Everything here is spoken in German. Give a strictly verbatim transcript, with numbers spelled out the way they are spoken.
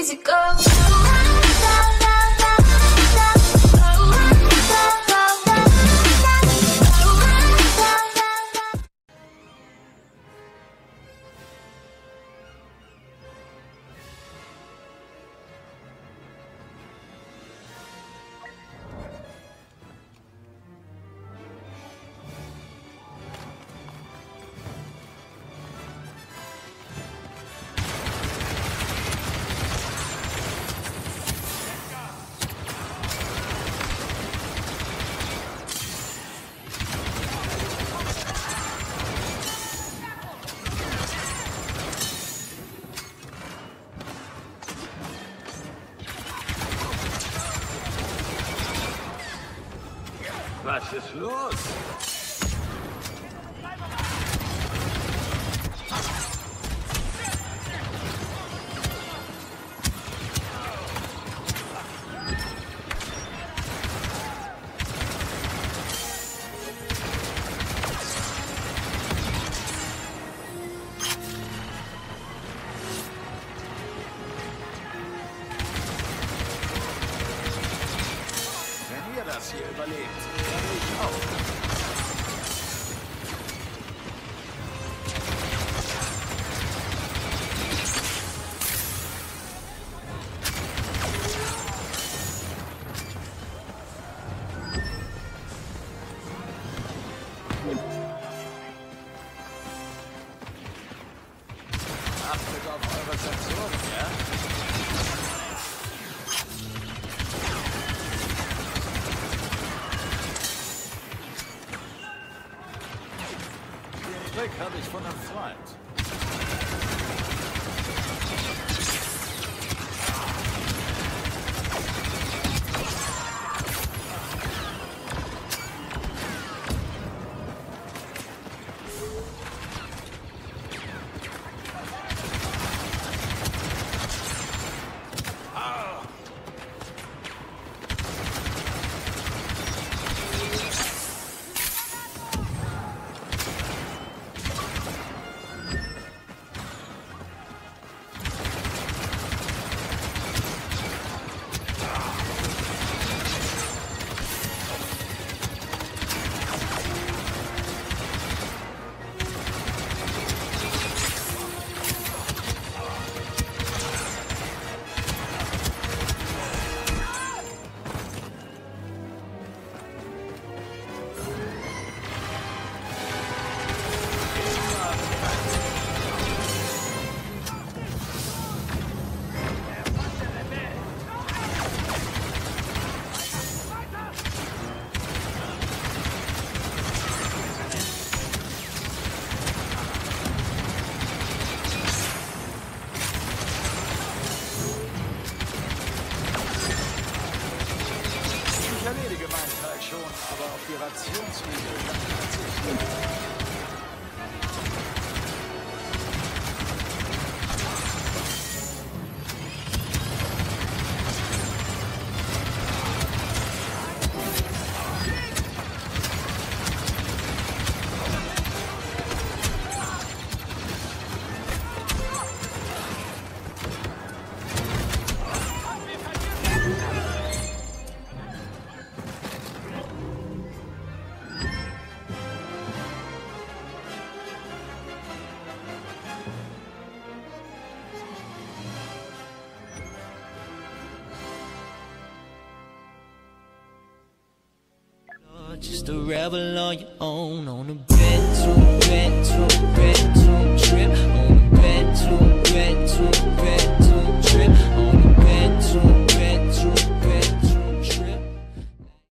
easy go. Was ist los? Wenn ihr das hier überlebt, dann ich auch. Achtet auf eure Sanktionen, ja? Den Trick habe ich von einem Freund. Just a rebel on your own, on a bed to a bed to a bed.